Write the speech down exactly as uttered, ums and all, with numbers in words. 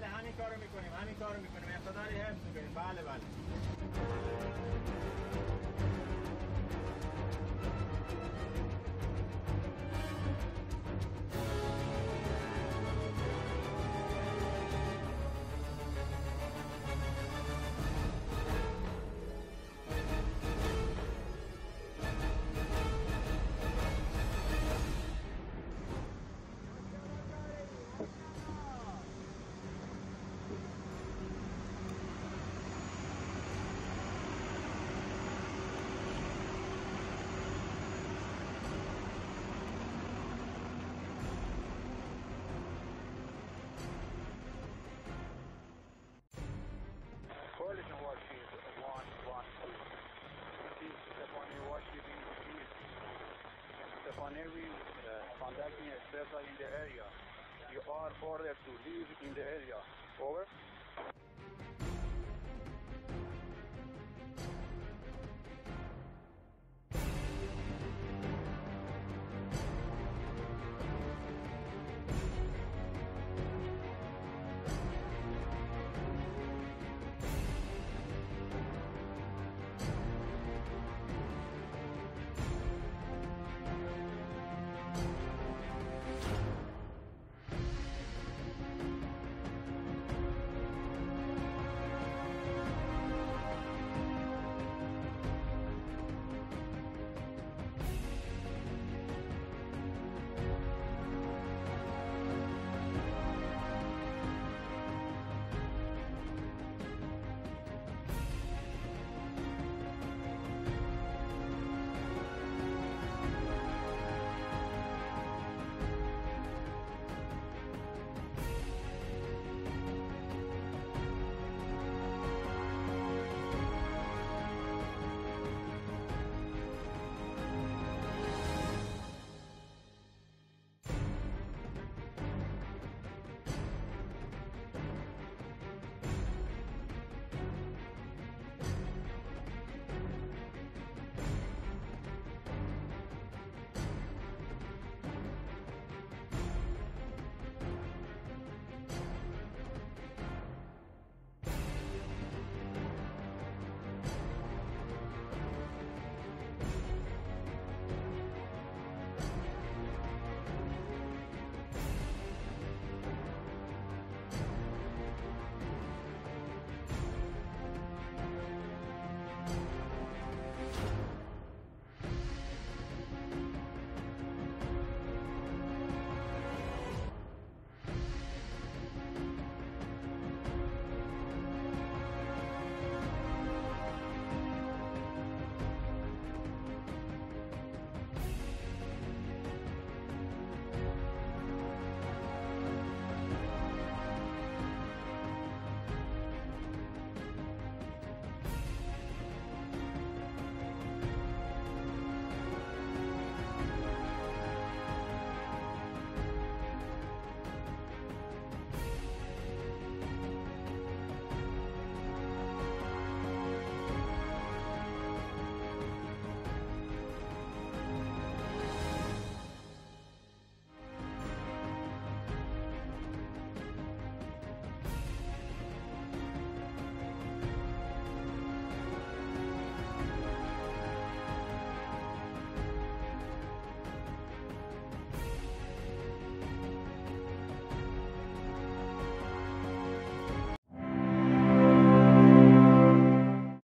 bale همین کارو میکنیم همین کارو میکنیم اقتدار حفظ میکنیم بله بله Conducting a vessel in the area. You are ordered to leave in the area. Over.